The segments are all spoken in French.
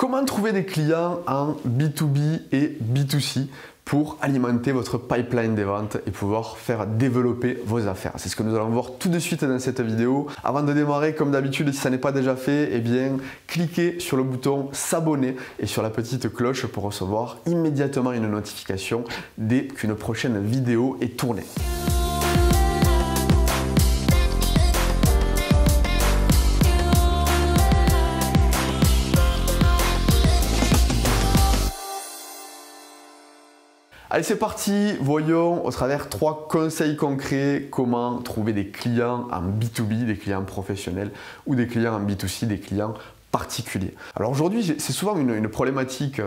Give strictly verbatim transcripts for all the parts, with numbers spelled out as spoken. Comment trouver des clients en B deux B et B deux C pour alimenter votre pipeline des ventes et pouvoir faire développer vos affaires? C'est ce que nous allons voir tout de suite dans cette vidéo. Avant de démarrer, comme d'habitude, si ça n'est pas déjà fait, eh bien, cliquez sur le bouton s'abonner et sur la petite cloche pour recevoir immédiatement une notification dès qu'une prochaine vidéo est tournée. Allez, c'est parti, voyons au travers trois conseils concrets comment trouver des clients en B deux B, des clients professionnels, ou des clients en B deux C, des clients particuliers. Alors aujourd'hui, c'est souvent une, une problématique euh,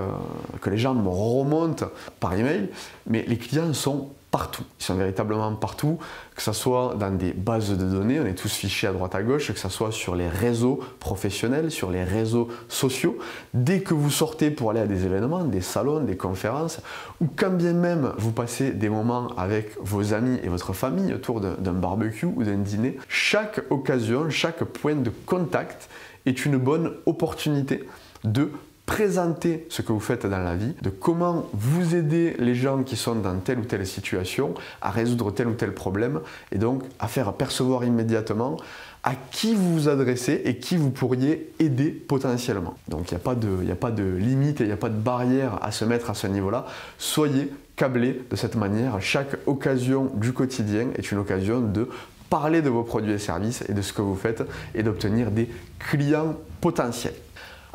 que les gens me remontent par email, mais les clients sont partout. Ils sont véritablement partout, que ce soit dans des bases de données, on est tous fichés à droite à gauche, que ce soit sur les réseaux professionnels, sur les réseaux sociaux. Dès que vous sortez pour aller à des événements, des salons, des conférences, ou quand bien même vous passez des moments avec vos amis et votre famille autour d'un barbecue ou d'un dîner, chaque occasion, chaque point de contact est une bonne opportunité de présenter ce que vous faites dans la vie, de comment vous aider les gens qui sont dans telle ou telle situation à résoudre tel ou tel problème et donc à faire percevoir immédiatement à qui vous vous adressez et qui vous pourriez aider potentiellement. Donc il n'y a pas de, il n'y a pas de limite et il n'y a pas de barrière à se mettre à ce niveau-là. Soyez câblés de cette manière. Chaque occasion du quotidien est une occasion de parler de vos produits et services et de ce que vous faites et d'obtenir des clients potentiels.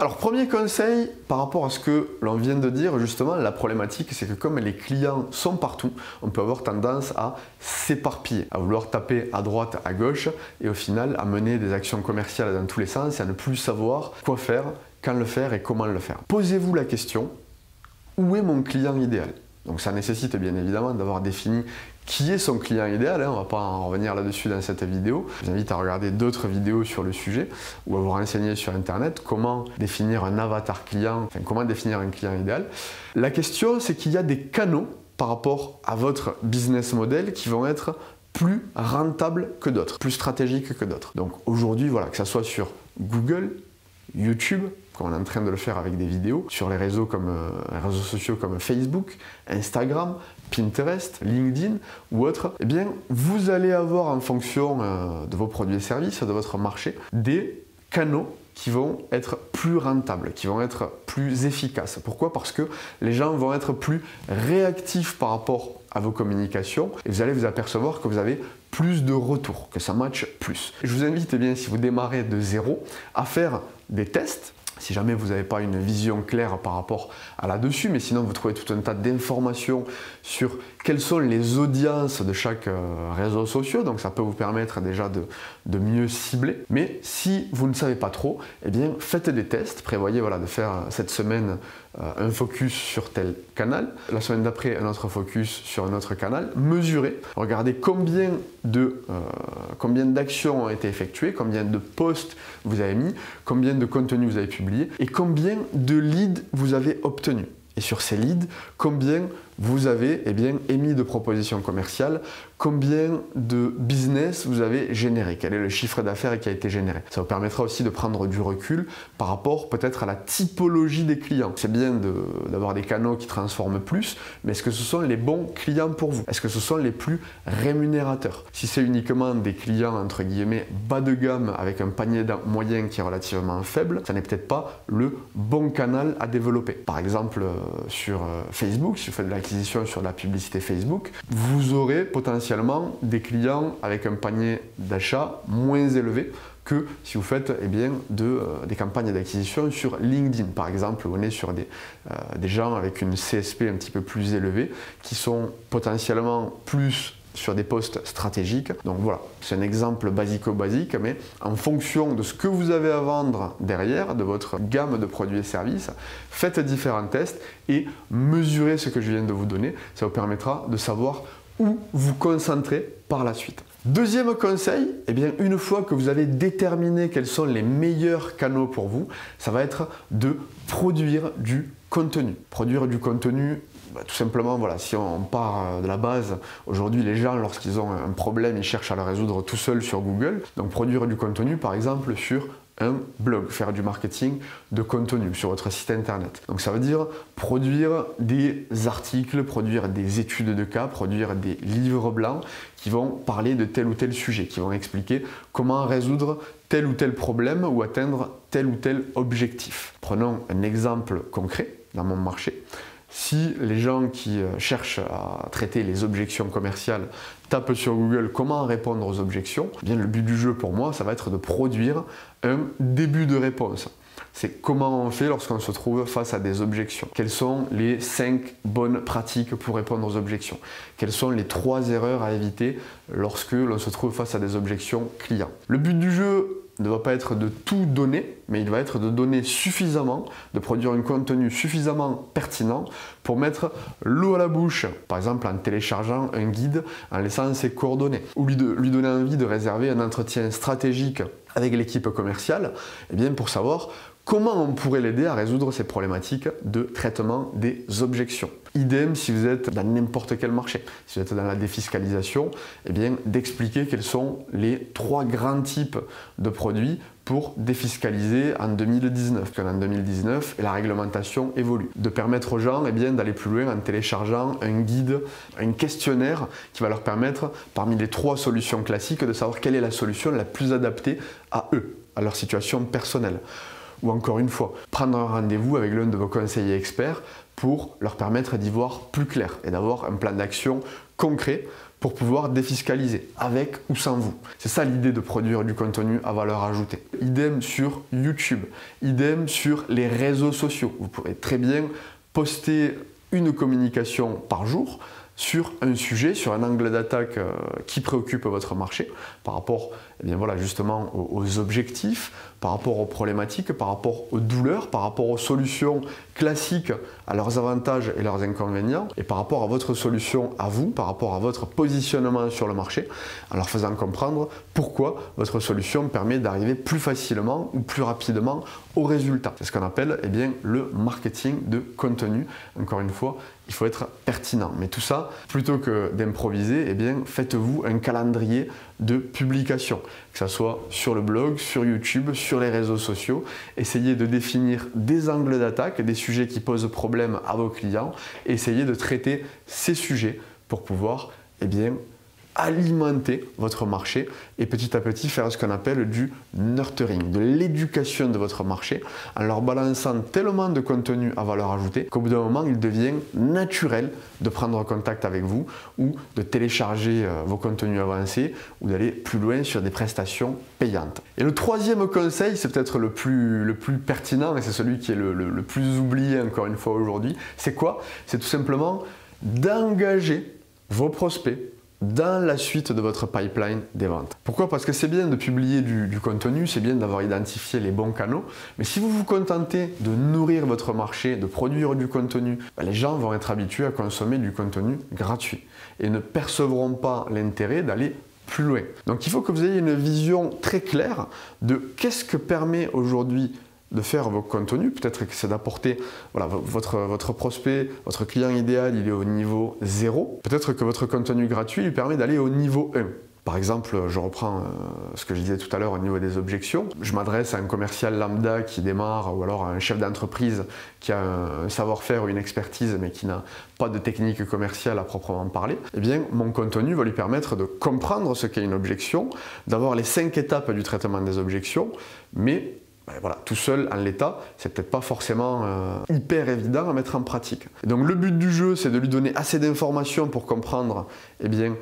Alors premier conseil par rapport à ce que l'on vient de dire, justement la problématique c'est que comme les clients sont partout, on peut avoir tendance à s'éparpiller, à vouloir taper à droite, à gauche et au final à mener des actions commerciales dans tous les sens et à ne plus savoir quoi faire, quand le faire et comment le faire. Posez-vous la question, où est mon client idéal ? Donc ça nécessite bien évidemment d'avoir défini qui est son client idéal, hein, on ne va pas en revenir là-dessus dans cette vidéo. Je vous invite à regarder d'autres vidéos sur le sujet ou à vous renseigner sur internet comment définir un avatar client, enfin comment définir un client idéal. La question c'est qu'il y a des canaux par rapport à votre business model qui vont être plus rentables que d'autres, plus stratégiques que d'autres. Donc aujourd'hui, voilà, que ça soit sur Google, YouTube, comme on est en train de le faire avec des vidéos, sur les réseaux, comme, euh, réseaux sociaux comme Facebook, Instagram, Pinterest, LinkedIn ou autres, eh bien, vous allez avoir en fonction euh, de vos produits et services, de votre marché, des canaux qui vont être plus rentables, qui vont être plus efficaces. Pourquoi? Parce que les gens vont être plus réactifs par rapport à vos communications et vous allez vous apercevoir que vous avez plus de retours, que ça matche plus. Je vous invite, eh bien, si vous démarrez de zéro, à faire des tests. Si jamais vous n'avez pas une vision claire par rapport à là-dessus, mais sinon vous trouvez tout un tas d'informations sur quelles sont les audiences de chaque réseau social, donc ça peut vous permettre déjà de, de mieux cibler. Mais si vous ne savez pas trop, eh bien faites des tests, prévoyez voilà, de faire cette semaine euh, un focus sur tel canal, la semaine d'après un autre focus sur un autre canal, mesurez, regardez combien de, euh, combien d'actions ont été effectuées, combien de posts vous avez mis, combien de contenu vous avez publié, et combien de leads vous avez obtenus. Et sur ces leads, combien vous avez eh bien, émis de propositions commerciales, combien de business vous avez généré, quel est le chiffre d'affaires qui a été généré. Ça vous permettra aussi de prendre du recul par rapport peut-être à la typologie des clients. C'est bien d'avoir de, des canaux qui transforment plus, mais est-ce que ce sont les bons clients pour vous? Est-ce que ce sont les plus rémunérateurs? Si c'est uniquement des clients entre guillemets bas de gamme avec un panier moyen qui est relativement faible, ça n'est peut-être pas le bon canal à développer. Par exemple, sur Facebook, si vous faites de la sur la publicité Facebook, vous aurez potentiellement des clients avec un panier d'achat moins élevé que si vous faites eh bien, de, euh, des campagnes d'acquisition sur LinkedIn. Par exemple, on est sur des, euh, des gens avec une C S P un petit peu plus élevée qui sont potentiellement plus sur des postes stratégiques. Donc voilà, c'est un exemple basico-basique, mais en fonction de ce que vous avez à vendre derrière, de votre gamme de produits et services, faites différents tests et mesurez ce que je viens de vous donner. Ça vous permettra de savoir où vous concentrer par la suite. Deuxième conseil, eh bien, une fois que vous avez déterminé quels sont les meilleurs canaux pour vous, ça va être de produire du contenu. Produire du contenu, bah, tout simplement, voilà, si on part de la base, aujourd'hui les gens lorsqu'ils ont un problème, ils cherchent à le résoudre tout seuls sur Google. Donc produire du contenu par exemple sur un blog, faire du marketing de contenu sur votre site internet. Donc ça veut dire produire des articles, produire des études de cas, produire des livres blancs qui vont parler de tel ou tel sujet, qui vont expliquer comment résoudre tel ou tel problème ou atteindre tel ou tel objectif. Prenons un exemple concret dans mon marché. Si les gens qui cherchent à traiter les objections commerciales tapent sur Google comment répondre aux objections, eh bien le but du jeu pour moi, ça va être de produire un début de réponse. C'est comment on fait lorsqu'on se trouve face à des objections. Quelles sont les cinq bonnes pratiques pour répondre aux objections? Quelles sont les trois erreurs à éviter lorsque l'on se trouve face à des objections clients? Le but du jeu ne va pas être de tout donner, mais il va être de donner suffisamment, de produire un contenu suffisamment pertinent pour mettre l'eau à la bouche. Par exemple, en téléchargeant un guide, en laissant ses coordonnées, ou lui, de, lui donner envie de réserver un entretien stratégique avec l'équipe commerciale, eh bien pour savoir comment on pourrait l'aider à résoudre ces problématiques de traitement des objections. Idem si vous êtes dans n'importe quel marché, si vous êtes dans la défiscalisation, eh bien d'expliquer quels sont les trois grands types de produits pour défiscaliser en deux mille dix-neuf. Parce qu'en deux mille dix-neuf, la réglementation évolue. De permettre aux gens eh bien, d'aller plus loin en téléchargeant un guide, un questionnaire qui va leur permettre, parmi les trois solutions classiques, de savoir quelle est la solution la plus adaptée à eux, à leur situation personnelle. Ou encore une fois, prendre un rendez-vous avec l'un de vos conseillers experts pour leur permettre d'y voir plus clair et d'avoir un plan d'action concret pour pouvoir défiscaliser, avec ou sans vous. C'est ça l'idée de produire du contenu à valeur ajoutée. Idem sur YouTube, idem sur les réseaux sociaux. Vous pouvez très bien poster une communication par jour sur un sujet, sur un angle d'attaque qui préoccupe votre marché par rapport eh bien voilà, justement aux objectifs, par rapport aux problématiques, par rapport aux douleurs, par rapport aux solutions classiques, à leurs avantages et leurs inconvénients, et par rapport à votre solution à vous, par rapport à votre positionnement sur le marché, en leur faisant comprendre pourquoi votre solution permet d'arriver plus facilement ou plus rapidement au résultat. C'est ce qu'on appelle eh bien, le marketing de contenu. Encore une fois, il faut être pertinent. Mais tout ça, plutôt que d'improviser, eh bien, faites-vous un calendrier de publication, que ce soit sur le blog, sur YouTube, sur les réseaux sociaux. Essayez de définir des angles d'attaque, des sujets qui posent problème à vos clients. Essayez de traiter ces sujets pour pouvoir eh bien, alimenter votre marché et petit à petit faire ce qu'on appelle du nurturing, de l'éducation de votre marché en leur balançant tellement de contenu à valeur ajoutée qu'au bout d'un moment, il devient naturel de prendre contact avec vous ou de télécharger vos contenus avancés ou d'aller plus loin sur des prestations payantes. Et le troisième conseil, c'est peut-être le plus, le plus pertinent et c'est celui qui est le, le, le plus oublié encore une fois aujourd'hui, c'est quoi? C'est tout simplement d'engager vos prospects dans la suite de votre pipeline des ventes. Pourquoi? Parce que c'est bien de publier du, du contenu, c'est bien d'avoir identifié les bons canaux, mais si vous vous contentez de nourrir votre marché, de produire du contenu, ben les gens vont être habitués à consommer du contenu gratuit et ne percevront pas l'intérêt d'aller plus loin. Donc il faut que vous ayez une vision très claire de qu'est-ce que permet aujourd'hui de faire vos contenus, peut-être que c'est d'apporter, voilà, votre, votre prospect, votre client idéal, il est au niveau zéro. Peut-être que votre contenu gratuit lui permet d'aller au niveau un. Par exemple, je reprends ce que je disais tout à l'heure au niveau des objections. Je m'adresse à un commercial lambda qui démarre ou alors à un chef d'entreprise qui a un savoir-faire ou une expertise mais qui n'a pas de technique commerciale à proprement parler. Eh bien, mon contenu va lui permettre de comprendre ce qu'est une objection, d'avoir les cinq étapes du traitement des objections, mais voilà, tout seul en l'état, c'est peut-être pas forcément euh, hyper évident à mettre en pratique. Et donc le but du jeu, c'est de lui donner assez d'informations pour comprendre eh bien,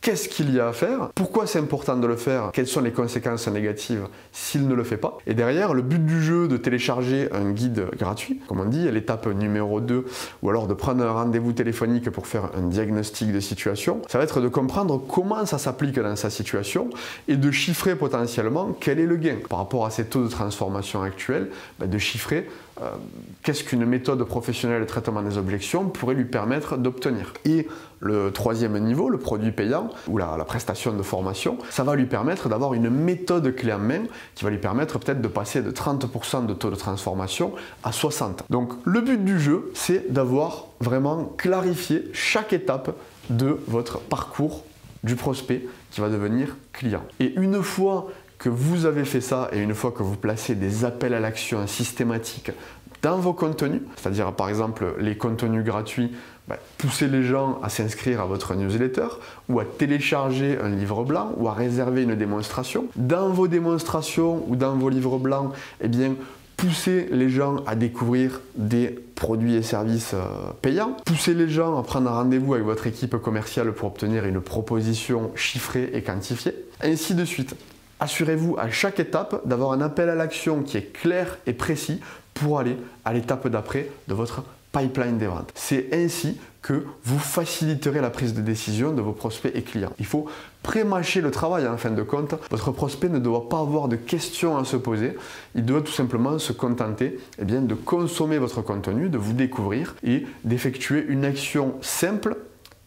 qu'est-ce qu'il y a à faire, pourquoi c'est important de le faire, quelles sont les conséquences négatives s'il ne le fait pas. Et derrière, le but du jeu de télécharger un guide gratuit, comme on dit, à l'étape numéro deux, ou alors de prendre un rendez-vous téléphonique pour faire un diagnostic de situation, ça va être de comprendre comment ça s'applique dans sa situation et de chiffrer potentiellement quel est le gain. Par rapport à ces taux de transformation actuels, de chiffrer euh, qu'est-ce qu'une méthode professionnelle de traitement des objections pourrait lui permettre d'obtenir. Et le troisième niveau, le produit payant, ou la, la prestation de formation, ça va lui permettre d'avoir une méthode clé en main qui va lui permettre peut-être de passer de trente pour cent de taux de transformation à soixante pour cent. Donc le but du jeu, c'est d'avoir vraiment clarifié chaque étape de votre parcours du prospect qui va devenir client. Et une fois que vous avez fait ça et une fois que vous placez des appels à l'action systématiques dans vos contenus, c'est-à-dire par exemple les contenus gratuits, bah, poussez les gens à s'inscrire à votre newsletter ou à télécharger un livre blanc ou à réserver une démonstration. Dans vos démonstrations ou dans vos livres blancs, eh bien, poussez les gens à découvrir des produits et services payants. Poussez les gens à prendre un rendez-vous avec votre équipe commerciale pour obtenir une proposition chiffrée et quantifiée, ainsi de suite. Assurez-vous à chaque étape d'avoir un appel à l'action qui est clair et précis pour aller à l'étape d'après de votre pipeline des ventes. C'est ainsi que vous faciliterez la prise de décision de vos prospects et clients. Il faut pré-mâcher le travail en fin de compte. Votre prospect ne doit pas avoir de questions à se poser. Il doit tout simplement se contenter eh bien, de consommer votre contenu, de vous découvrir et d'effectuer une action simple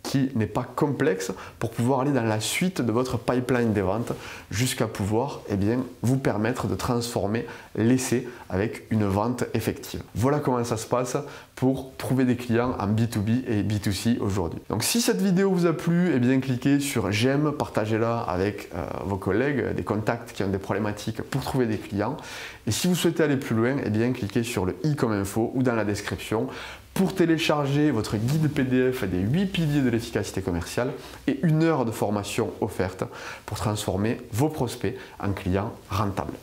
qui n'est pas complexe pour pouvoir aller dans la suite de votre pipeline des ventes jusqu'à pouvoir eh bien, vous permettre de transformer l'essai avec une vente effective. Voilà comment ça se passe pour trouver des clients en B deux B et B deux C aujourd'hui. Donc si cette vidéo vous a plu, eh bien, cliquez sur j'aime, partagez-la avec euh, vos collègues, des contacts qui ont des problématiques pour trouver des clients. Et si vous souhaitez aller plus loin, eh bien, cliquez sur le i comme info ou dans la description pour télécharger votre guide P D F des huit piliers de l'efficacité commerciale et une heure de formation offerte pour transformer vos prospects en clients rentables.